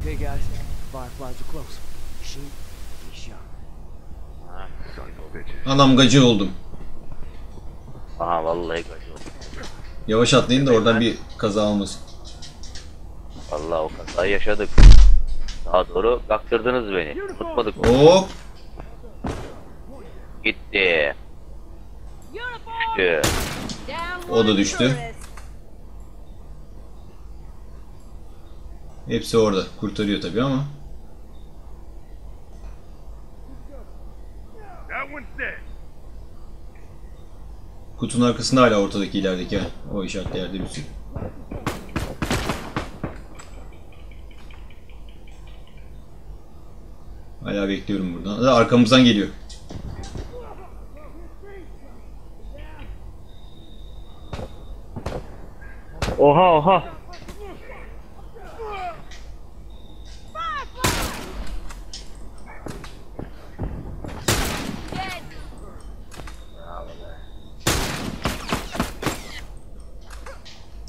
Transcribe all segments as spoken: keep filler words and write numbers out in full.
Okay, guys, fireflies are close. Shoot, be sharp. Ah, son of a bitch. Anam gacı oldum. Aha vallahi gacı oldum. Yavaş atlayın da oradan bir kaza olmasın. Vallahi o kazayı yaşadık. Daha doğru kaktırdınız beni. Tutmadık. Hop. Gitti. Düştü. O da düştü. Hepsi orada. Kurtarıyor tabii ama. Kutunun arkasında hala ortadaki ilerideki ha. O işaretli yerde bir sürü. Hala bekliyorum buradan. Da arkamızdan geliyor. Oha oha.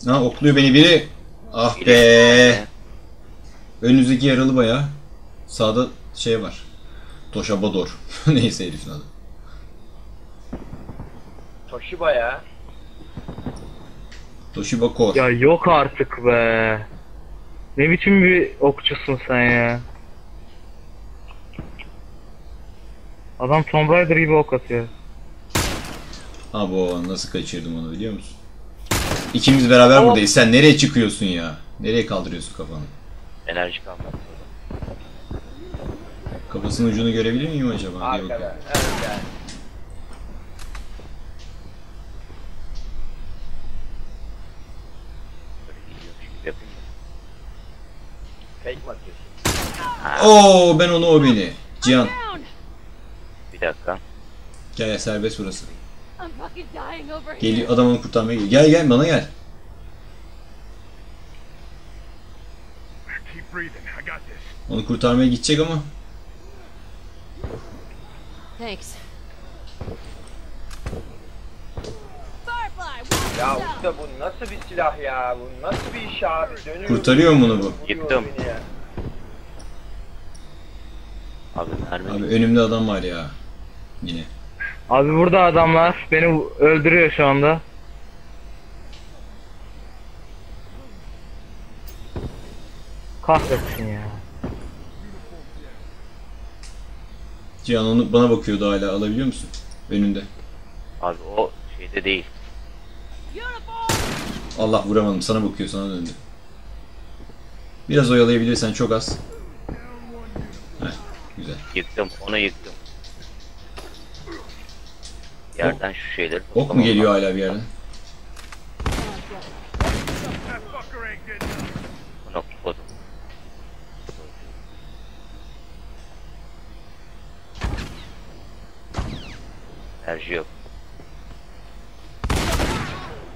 Ha okluyor beni biri. Ah be. Önünüzdeki yaralı bayağı. Sağda şey var. Toshiba dor. Neyse herifin adı. Toshiba ya. Toshiba kor. Ya yok artık be. Ne biçim bir okçusun sen ya. Adam Tomb Raider gibi ok atıyor. Abo nasıl kaçırdım onu biliyor musun? İkimiz beraber oh. Buradayız. Sen nereye çıkıyorsun ya? Nereye kaldırıyorsun kafanı? Enerji kalmadı. Kafasının ucunu görebilir miyim acaba? Arkada. Evet, evet. Oo ben onu o beni. Cihan. Bir dakika. Gel ya serbest burası. Geliyor adamı kurtarmaya geliyor. Gel gel bana gel. Onu kurtarmaya gidecek ama. Thanks. Ya usta bu nasıl bir silah ya? Bu nasıl bir iş abi? Dönüyorum. Kurtarıyor mu bunu bu? Gittim. Abi, abi önümde adam var ya. Yine. Abi burada adamlar beni öldürüyor şu anda. Kahretsin ya. Cihan onu bana bakıyordu hala alabiliyor musun? Önünde. Abi o şeyde değil. Allah vuramadım sana bakıyor sana döndü. Biraz oyalayabilirsen çok az. Heh, güzel. Yıktım onu yıktım. Yerden şu şeyleri... Ok mu geliyor hala bir yerden? Enerji yok.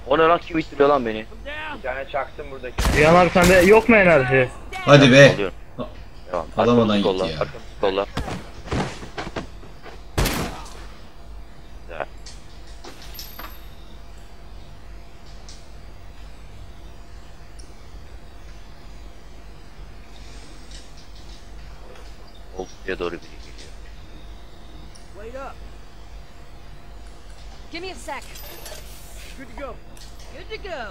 Ona rak gibi ittiriyor lan beni. Bir tane çaktım buradaki. Yan abi sende yok mu enerji? Hadi be. Alamadan gitti ya. Kollar. Okluya doğru biri geliyor. Give me a sec. Good to go. Good to go.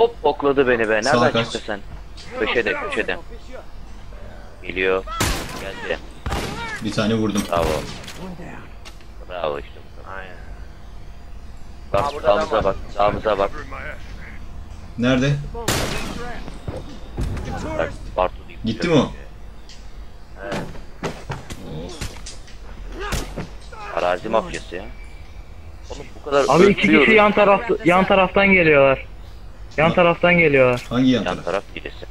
Hop okladı beni be. Nereden çıktı sen? Köşede köşede. Geliyor. Geldi. Bir tane vurdum. Bravo. Bravo işte. Aynen. Bak sağımıza bak. Sağımıza bak. Nerede? Bak, gitti mi o? Evet. Arazi mafyası ya. Oğlum bu kadar abi iki kişi yan taraf yan taraftan geliyorlar. Yan ha. taraftan geliyorlar. Hangi yan, yan taraf? taraf birisi?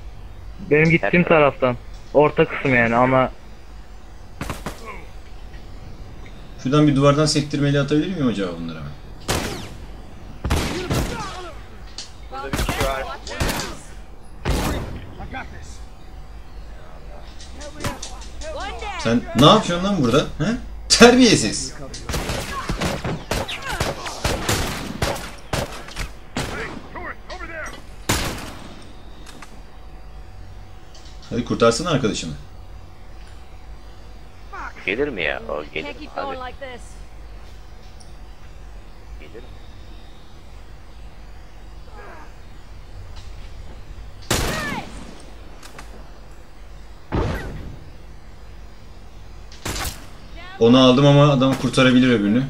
Benim gittiğim taraftan. Orta kısım yani ama. Şuradan bir duvardan sektirmeli atabilir miyim acaba bunları hemen? Sen ne yapıyorsun lan burada? He? Terbiyesiz. Hadi kurtarsana arkadaşını. Gelir mi ya? O gelir. Hadi. Gelir. Onu aldım ama adam kurtarabilir öbürünü.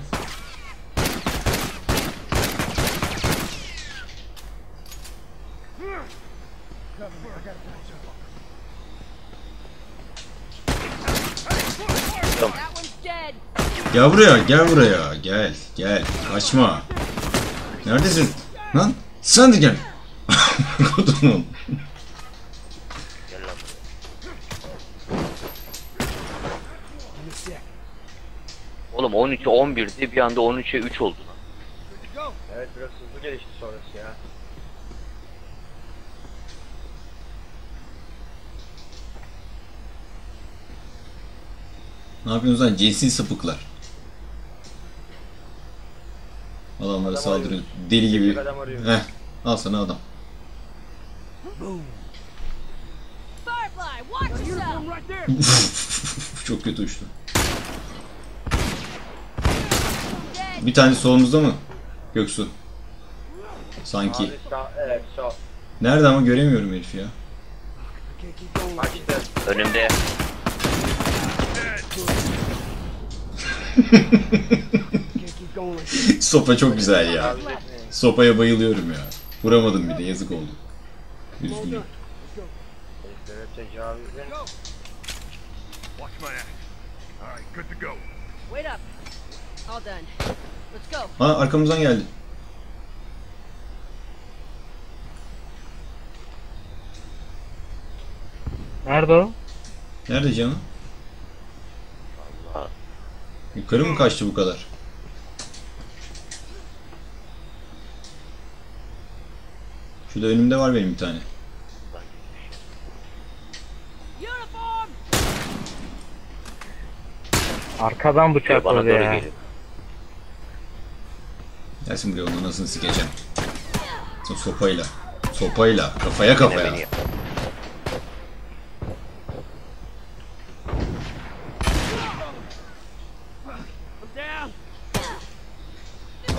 Gel buraya, gel buraya, gel, gel, kaçma. Neredesin? Lan, sen de gel. Kodunum. Oğlum on üçe on birdi, bir anda on üçe üç oldu. Evet, biraz hızlı gelişti sonrası ya. Ne yapıyorsunuz lan? Cinsi sapıklar. Adamlara saldırıyor. Deli gibi. Heh, al sana adam. Çok kötü uçtu. Bir tane solumuzda mı? Göksu. Sanki. Nerede ama göremiyorum herifi ya. Önümde. Sopa çok güzel ya. Sopaya bayılıyorum ya. Vuramadım bir de, yazık oldu. Üzgünüm. Ha, arkamızdan geldi. Nerede o? Nerede canım? Yukarı mı kaçtı bu kadar? Şurada önümde var benim bir tane. Arkadan bıçak oldu ya. Gelsin buraya, onu nasıl sikeceğim? Sopayla. Sopayla. Kafaya kafaya.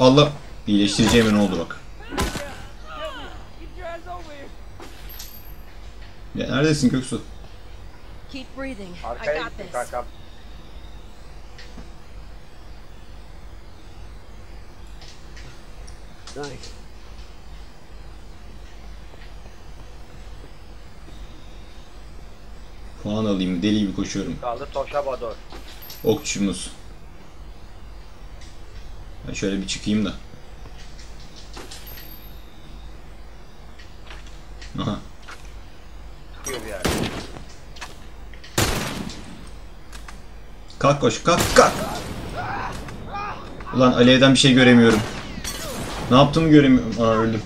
Allah, iyileştireceğime ne oldu bak. Ya neredesin Göksu? Arkaya gittim kankam. Puan alayım, deli gibi koşuyorum. Kaldı Toshiba doğru. Okçumuz. Ben şöyle bir çıkayım da. Aha. Kalk koş, kalk kalk. Ulan alevden bir şey göremiyorum. Ne yaptığımı göremiyorum. Aa, öldüm.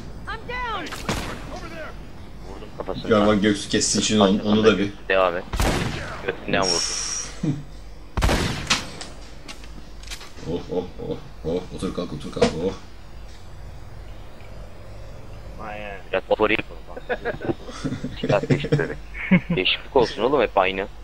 Ya bak Göksu kessin şimdi onu, onu da bir. Devam et. Götünden vurdu. Oh oh oh oh, otur kalk otur kalk oh. Biraz favori yapalım. Biraz değişiklik olsun oğlum, hep aynı.